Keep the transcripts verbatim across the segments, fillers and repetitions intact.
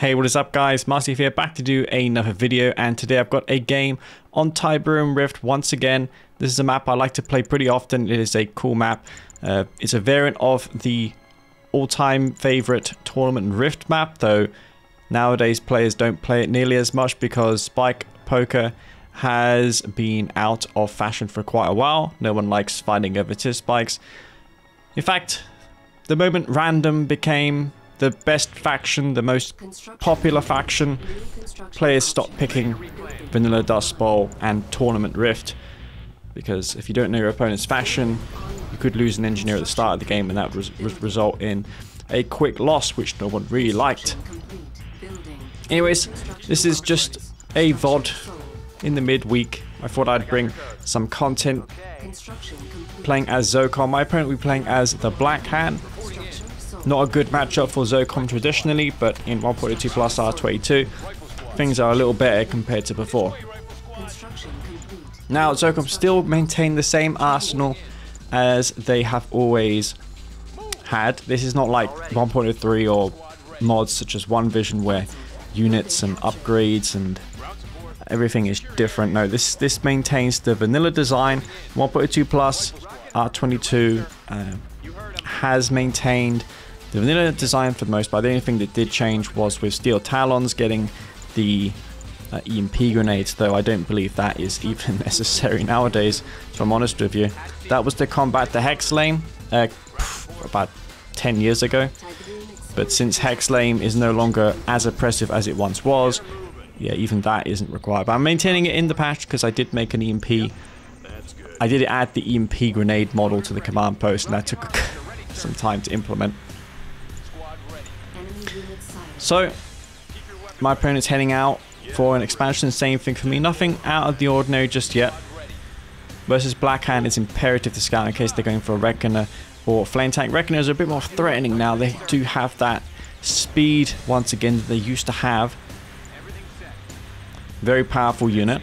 Hey, what is up guys, Marcy here, back to do another video, and today I've got a game on Tiberium Rift once again. This is a map I like to play pretty often. It is a cool map. Uh, it's a variant of the all-time favorite Tournament Rift map, though nowadays players don't play it nearly as much because spike poker has been out of fashion for quite a while. No one likes fighting over tier spikes. In fact, the moment random became the best faction, the most popular faction, players stopped picking Vanilla Dust Bowl and Tournament Rift, because if you don't know your opponent's faction, you could lose an engineer at the start of the game, and that would result in a quick loss, which no one really liked. Anyways, this is just a V O D in the midweek. I thought I'd bring some content. Playing as ZOCOM, my opponent will be playing as the Black Hand. Not a good matchup for ZOCOM traditionally, but in one point two plus R twenty-two, things are a little better compared to before. Now, ZOCOM still maintain the same arsenal as they have always had. This is not like one point oh three or mods such as One Vision, where units and upgrades and everything is different. No, this this maintains the vanilla design. one point two plus R twenty-two uh, has maintained the vanilla design for the most part. The only thing that did change was with Steel Talons getting the uh, E M P grenades, though I don't believe that is even necessary nowadays, if I'm honest with you. That was to combat the Hex Lane uh, about ten years ago, but since Hex Lane is no longer as oppressive as it once was, yeah, even that isn't required. But I'm maintaining it in the patch because I did make an E M P. I did add the E M P grenade model to the command post, and that took some time to implement. So, my opponent's heading out for an expansion, same thing for me, nothing out of the ordinary just yet. Versus Black Hand, it's imperative to scout in case they're going for a Reckoner or a Flame Tank. Reckoners are a bit more threatening now, they do have that speed once again that they used to have. Very powerful unit.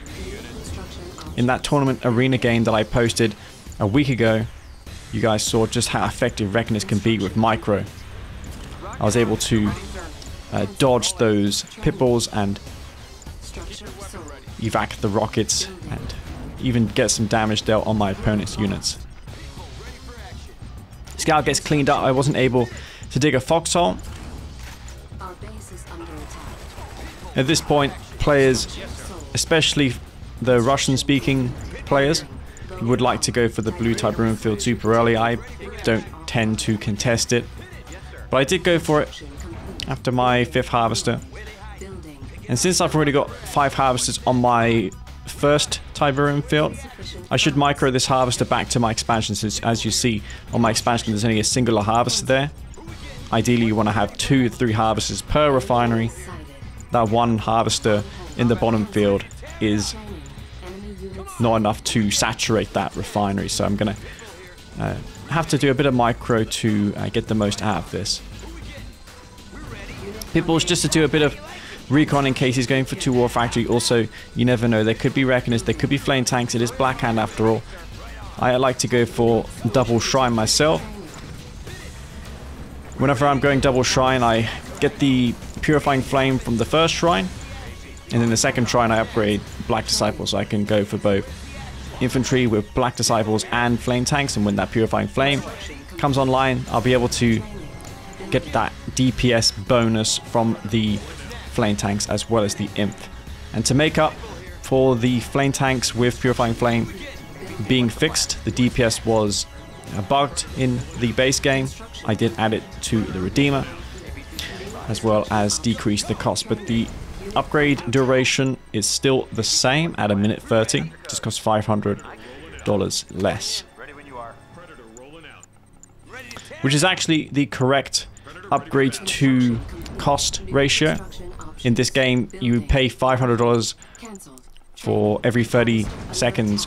In that tournament arena game that I posted a week ago, you guys saw just how effective Reckoners can be with micro. I was able to uh, dodge those pitballs and evac the rockets and even get some damage dealt on my opponent's units. Scout gets cleaned up. I wasn't able to dig a foxhole. At this point, players, especially the Russian-speaking players, would like to go for the blue Tiberium Field super early. I don't tend to contest it, but I did go for it after my fifth harvester. And since I've already got five harvesters on my first Tiberium Field, I should micro this harvester back to my expansion, since as you see on my expansion there's only a singular harvester there. Ideally you want to have two to three harvesters per refinery. That one harvester in the bottom field is not enough to saturate that refinery, so I'm gonna uh, have to do a bit of micro to uh, get the most out of this. Pitbull's just to do a bit of recon in case he's going for two war factory. Also, you never know, there could be Reckoners, there could be Flame Tanks. It is Black Hand after all. I like to go for double shrine myself. Whenever I'm going double shrine, I get the Purifying Flame from the first shrine, and then the second shrine I upgrade Black Disciples, so I can go for both infantry with Black Disciples and Flame Tanks, and when that Purifying Flame comes online, I'll be able to get that D P S bonus from the Flame Tanks as well as the I M P. And to make up for the Flame Tanks with Purifying Flame being fixed, the D P S was bugged in the base game. I did add it to the Redeemer, as well as decrease the cost, but the upgrade duration is still the same at a minute thirty, just costs five hundred dollars less, which is actually the correct upgrade to cost ratio. In this game you pay five hundred dollars for every thirty seconds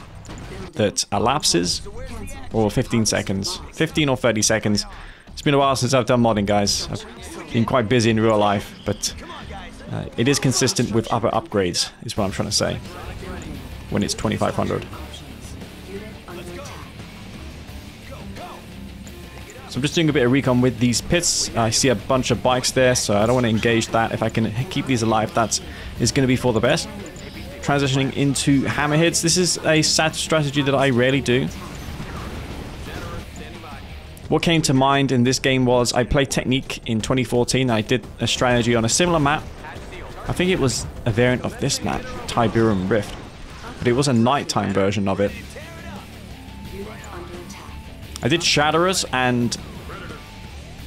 that elapses, or fifteen seconds, fifteen or thirty seconds. It's been a while since I've done modding, guys. I've been quite busy in real life, but uh, it is consistent with other upgrades, is what I'm trying to say, when it's twenty-five hundred. So I'm just doing a bit of recon with these pits. I see a bunch of bikes there, so I don't want to engage that. If I can keep these alive, that is going to be for the best. Transitioning into hammerheads. This is a sad strategy that I rarely do. What came to mind in this game was I played Technique in twenty fourteen. I did a strategy on a similar map. I think it was a variant of this map, Tiberium Rift, but it was a nighttime version of it. I did Shatterers and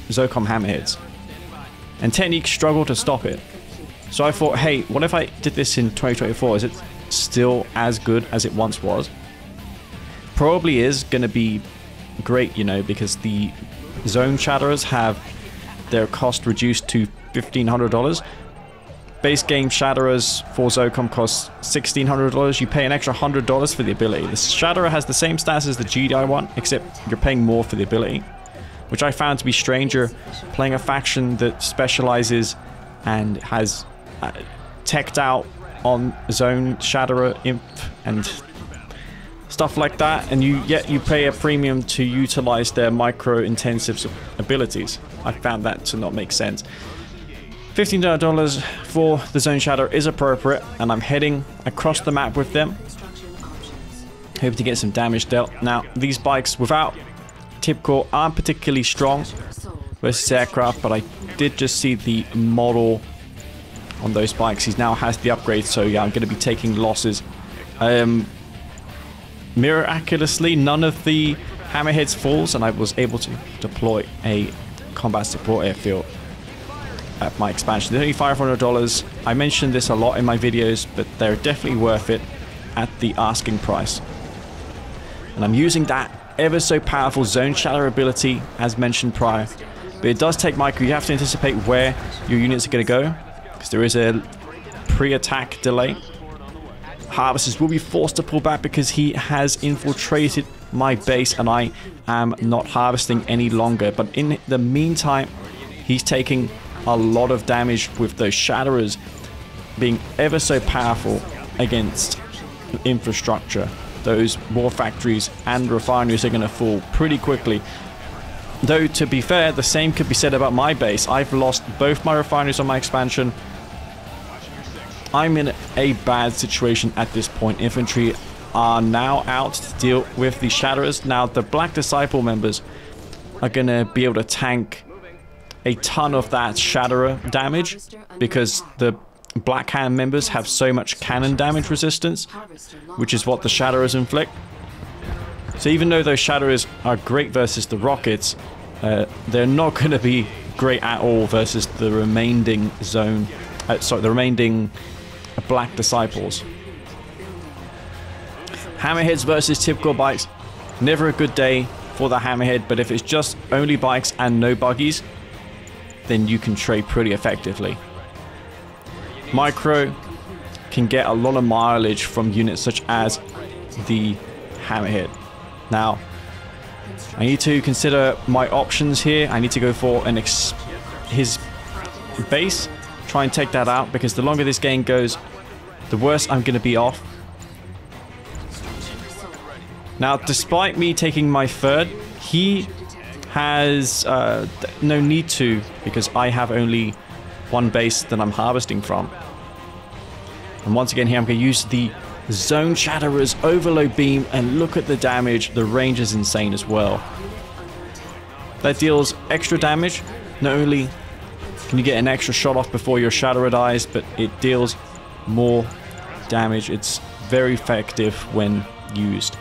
ZOCOM Hammerheads, and Technique struggled to stop it. So I thought, hey, what if I did this in twenty twenty-four? Is it still as good as it once was? Probably is going to be great, you know, because the zone Shatterers have their cost reduced to fifteen hundred dollars. Base game Shatterers for ZOCOM costs sixteen hundred dollars. You pay an extra one hundred dollars for the ability. The Shatterer has the same stats as the G D I one, except you're paying more for the ability, which I found to be stranger playing a faction that specializes and has uh, teched out on zone Shatterer, imp, and stuff like that, and you yet you pay a premium to utilize their micro-intensive abilities. I found that to not make sense. fifteen dollars for the Zone Shadow is appropriate, and I'm heading across the map with them. Hope to get some damage dealt. Now, these bikes without Tipcore aren't particularly strong versus aircraft, but I did just see the model on those bikes. He now has the upgrade, so yeah, I'm going to be taking losses. Um... Miraculously, none of the hammerheads falls, and I was able to deploy a combat support airfield at my expansion. They're only five hundred dollars. I mentioned this a lot in my videos, but they're definitely worth it at the asking price. And I'm using that ever so powerful zone shatter ability as mentioned prior. But it does take micro. You have to anticipate where your units are going to go, because there is a pre-attack delay. Harvesters will be forced to pull back because he has infiltrated my base and I am not harvesting any longer. But in the meantime, he's taking a lot of damage with those Shatterers being ever so powerful against infrastructure. Those war factories and refineries are going to fall pretty quickly. Though, to be fair, the same could be said about my base. I've lost both my refineries on my expansion. I'm in a bad situation at this point. Infantry are now out to deal with the Shatterers. Now, the Black Disciple members are going to be able to tank a ton of that Shatterer damage because the Black Hand members have so much cannon damage resistance, which is what the Shatterers inflict. So even though those Shatterers are great versus the rockets, uh, they're not going to be great at all versus the remaining zone. Uh, sorry, the remaining Black Disciples. Hammerheads versus Tipcore bikes. Never a good day for the hammerhead, but if it's just only bikes and no buggies, then you can trade pretty effectively. Micro can get a lot of mileage from units such as the hammerhead. Now, I need to consider my options here. I need to go for an ex his base. Try and take that out, because the longer this game goes, the worse I'm going to be off. Now, despite me taking my third, he has uh, no need to, because I have only one base that I'm harvesting from. And once again here, I'm going to use the Zone Shatterer's Overload Beam, and look at the damage. The range is insane as well. That deals extra damage. Not only can you get an extra shot off before your Shatterer dies, but it deals more damage. It's very effective when used.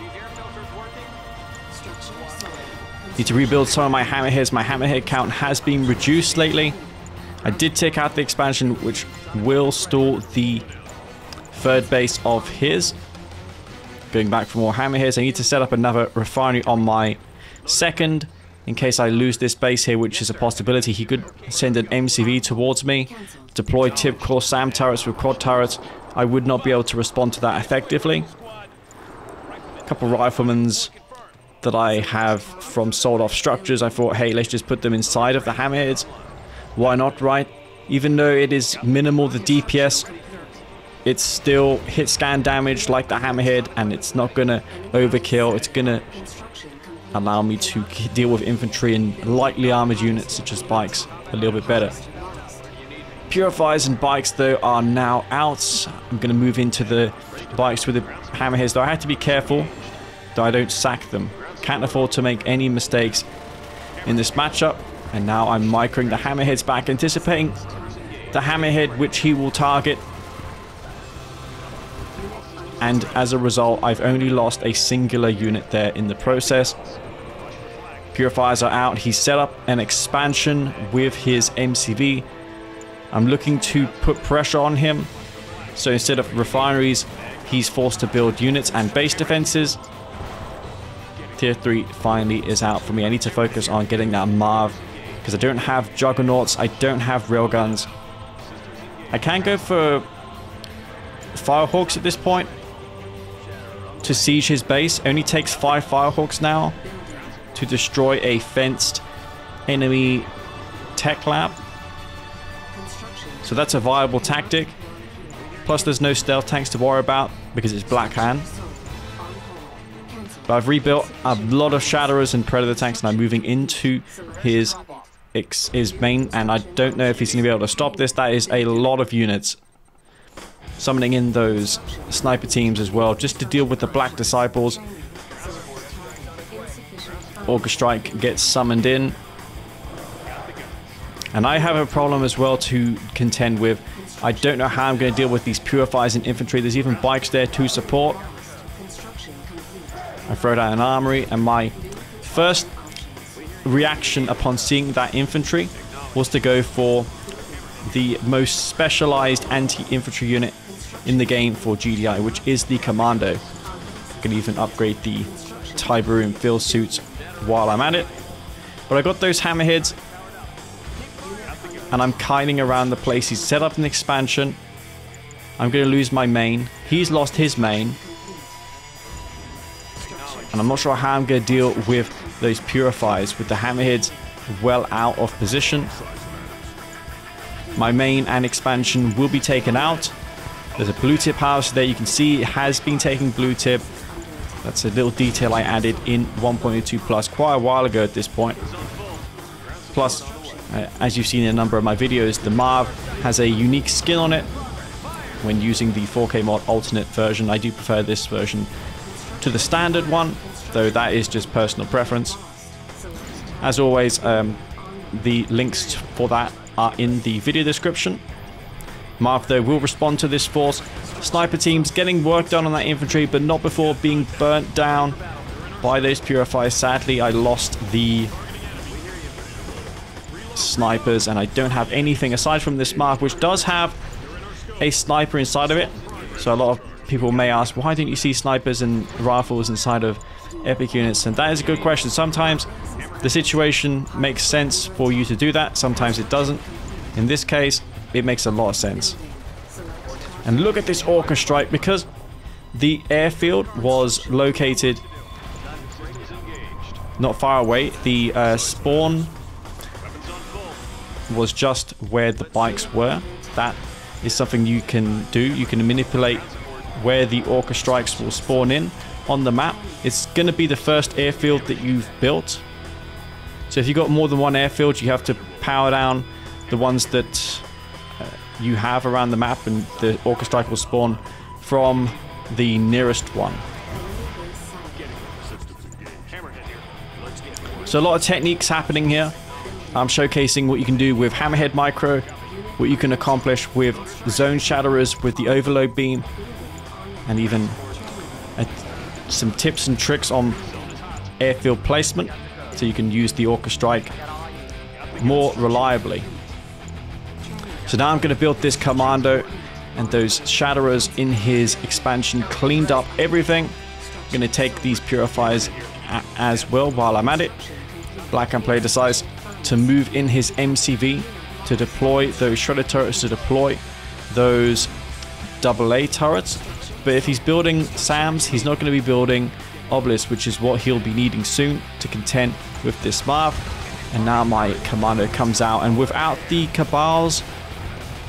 Need to rebuild some of my hammerheads. My hammerhead count has been reduced lately. I did take out the expansion, which will stall the third base of his. Going back for more hammerheads. I need to set up another refinery on my second, in case I lose this base here, which is a possibility. He could send an M C V towards me, deploy Tipcore SAM turrets with quad turrets. I would not be able to respond to that effectively. A couple riflemen's that I have from sold off structures. I thought, hey, let's just put them inside of the hammerheads. Why not, right? Even though it is minimal, the D P S, it's still hit scan damage like the hammerhead, and it's not gonna overkill. It's gonna allow me to deal with infantry and lightly armored units such as bikes a little bit better. Purifiers and bikes though are now out. I'm going to move into the bikes with the hammerheads, though I have to be careful that I don't sack them. Can't afford to make any mistakes in this matchup. And now I'm microing the hammerheads back, anticipating the hammerhead which he will target. And as a result, I've only lost a singular unit there in the process. Purifiers are out. He set up an expansion with his M C V. I'm looking to put pressure on him. So instead of refineries, he's forced to build units and base defenses. Tier three finally is out for me. I need to focus on getting that MARV because I don't have Juggernauts. I don't have Railguns. I can go for Firehawks at this point to siege his base. Only takes five Firehawks now to destroy a fenced enemy tech lab. So that's a viable tactic. Plus there's no stealth tanks to worry about because it's Black Hand. But I've rebuilt a lot of Shatterers and Predator tanks, and I'm moving into his, his main, and I don't know if he's going to be able to stop this. That is a lot of units. Summoning in those sniper teams as well, just to deal with the Black Disciples. Orca Strike gets summoned in. And I have a problem as well to contend with. I don't know how I'm going to deal with these Purifiers and infantry. There's even bikes there to support. I throw down an armory, and my first reaction upon seeing that infantry was to go for the most specialized anti-infantry unit in the game for G D I, which is the Commando. I can even upgrade the Tiberium Field Suits while I'm at it. But I got those hammerheads, and I'm kiting around the place. He's set up an expansion. I'm going to lose my main. He's lost his main. And I'm not sure how I'm going to deal with those Purifiers with the hammerheads well out of position. My main and expansion will be taken out. There's a blue tip house there. You can see it has been taking blue tip. That's a little detail I added in one point two plus quite a while ago at this point. Plus, uh, as you've seen in a number of my videos, the MARV has a unique skin on it when using the four K mod alternate version. I do prefer this version to the standard one, though that is just personal preference. As always, um, the links for that are in the video description. MARV though will respond to this force. Sniper teams getting work done on that infantry, but not before being burnt down by those Purifiers. Sadly, I lost the snipers, and I don't have anything aside from this MARV, which does have a sniper inside of it. So a lot of people may ask, why didn't you see snipers and rifles inside of epic units? And that is a good question. Sometimes the situation makes sense for you to do that, sometimes it doesn't. In this case, it makes a lot of sense. And look at this Orca Strike, because the airfield was located not far away. The uh, spawn was just where the bikes were. That is something you can do. You can manipulate where the Orca Strikes will spawn in on the map. It's going to be the first airfield that you've built. So if you've got more than one airfield, you have to power down the ones that uh, you have around the map, and the Orca Strike will spawn from the nearest one. So a lot of techniques happening here. I'm showcasing what you can do with hammerhead micro, what you can accomplish with zone shatterers, with the overload beam, and even a some tips and tricks on airfield placement, so you can use the Orca Strike more reliably. So now I'm going to build this Commando, and those Shatterers in his expansion cleaned up everything. I'm going to take these Purifiers as well while I'm at it. Black Hand player decides to move in his M C V to deploy those Shredder Turrets, to deploy those Double A Turrets. But if he's building SAMs, he's not going to be building Obelisk, which is what he'll be needing soon to contend with this MARV. And now my Commando comes out, and without the Cabals,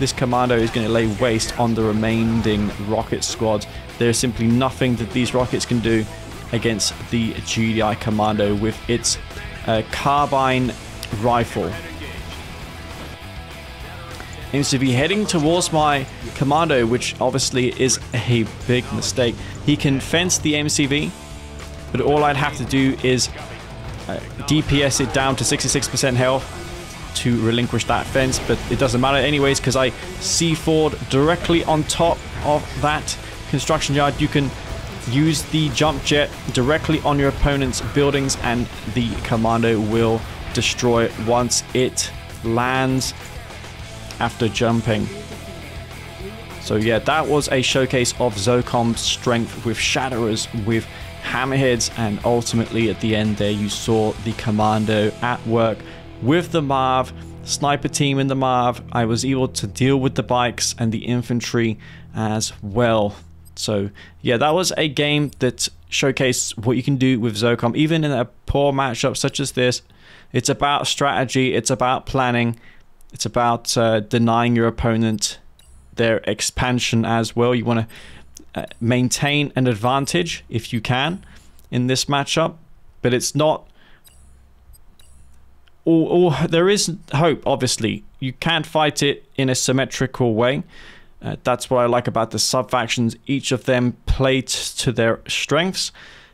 this Commando is going to lay waste on the remaining rocket squad. There is simply nothing that these rockets can do against the G D I Commando with its uh, carbine rifle. M C V heading towards my Commando, which obviously is a big mistake. He can fence the M C V, but all I'd have to do is uh, D P S it down to sixty-six percent health to relinquish that fence, but it doesn't matter anyways because I C four'd directly on top of that construction yard. You can use the jump jet directly on your opponent's buildings and the Commando will destroy it once it lands after jumping. So yeah, that was a showcase of ZOCOM's strength with Shatterers, with Hammerheads, and ultimately at the end there you saw the Commando at work with the MARV, sniper team in the MARV. I was able to deal with the bikes and the infantry as well. So yeah, that was a game that showcased what you can do with ZOCOM, even in a poor matchup such as this. It's about strategy, it's about planning, it's about uh, denying your opponent their expansion as well. You want to uh, maintain an advantage if you can in this matchup, but it's not... Or, or there is hope, obviously. You can fight it in a symmetrical way. Uh, that's what I like about the sub-factions. Each of them played to their strengths,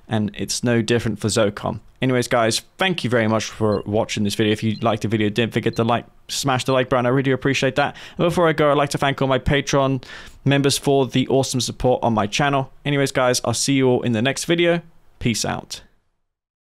and it's no different for ZOCOM. Anyways, guys, thank you very much for watching this video. If you liked the video, don't forget to like, smash the like button. I really appreciate that. And before I go, I'd like to thank all my Patreon members for the awesome support on my channel. Anyways, guys, I'll see you all in the next video. Peace out.